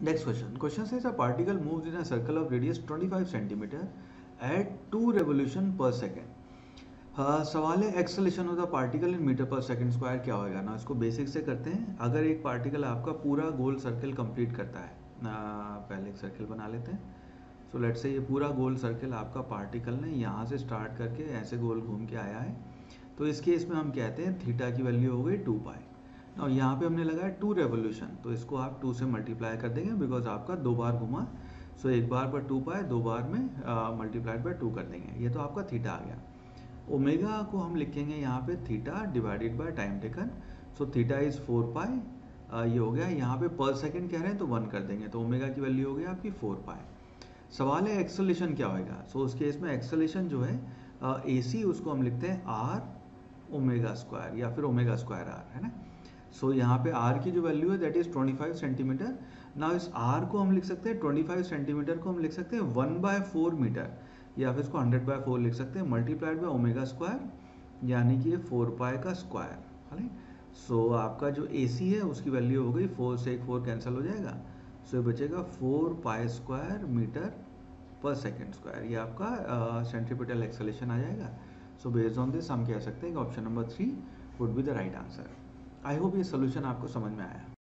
Next question. Question says a particle moves in a circle of radius 25 centimeter at 2 revolution per second. सवाल है acceleration of the particle in metre पर second square क्या होगा ना. इसको basic से करते हैं. अगर एक पार्टिकल आपका पूरा गोल सर्कल कंप्लीट करता है पहले एक सर्कल बना लेते हैं. सो लेट्स से ये पूरा गोल सर्कल आपका पार्टिकल ने यहाँ से स्टार्ट करके ऐसे गोल घूम के आया है. तो इस केस में हम कहते हैं थीटा की वैल्यू हो गई 2 पाई. और यहाँ पे हमने लगाया 2 रेवोल्यूशन. तो इसको आप 2 से मल्टीप्लाई कर देंगे बिकॉज आपका 2 बार घुमा. सो एक बार पर 2 पाई 2 बार में मल्टीप्लाइड बाय 2 कर देंगे. ये तो आपका थीटा आ गया. ओमेगा को हम लिखेंगे यहाँ पे theta divided by time taken. So theta is 4 pi. ये हो गया. यहाँ पे पर सेकंड कह रहे हैं तो 1 कर देंगे. तो ओमेगा की वैल्यू हो गई आपकी 4 पाई. सवाल है एक्सेलेरेशन क्या होएगा. सो उस केस में एक्सेलेरेशन जो है AC उसको हम लिखते हैं R ओमेगा स्क्वायर या फिर ओमेगा स्क्वायर R है ना. सो यहाँ पे R की जो वैल्यू है दैट इज़ 25 सेंटीमीटर. ना इस R को हम लिख सकते हैं 25 सेंटीमीटर को हम लिख सकते हैं 1/4 मीटर या फिर इसको 100/4 लिख सकते हैं मल्टीप्लाइड बाय ओमेगा स्क्वायर यानी कि 4 पाई का स्क्वायर है ना. सो आपका जो AC है उसकी वैल्यू हो गई 4 से 4 कैंसिल हो जाएगा. सो ये बचेगा 4 पाई स्क्वायर मीटर पर सेकंड स्क्वायर. ये आपका सेंट्रीपिटल एक्सेलेरेशन आ जाएगा. सो बेस्ड ऑन दिस हम कह सकते हैं कि option number 3 would be the right answer. I hope ये सोल्यूशन आपको समझ में आया.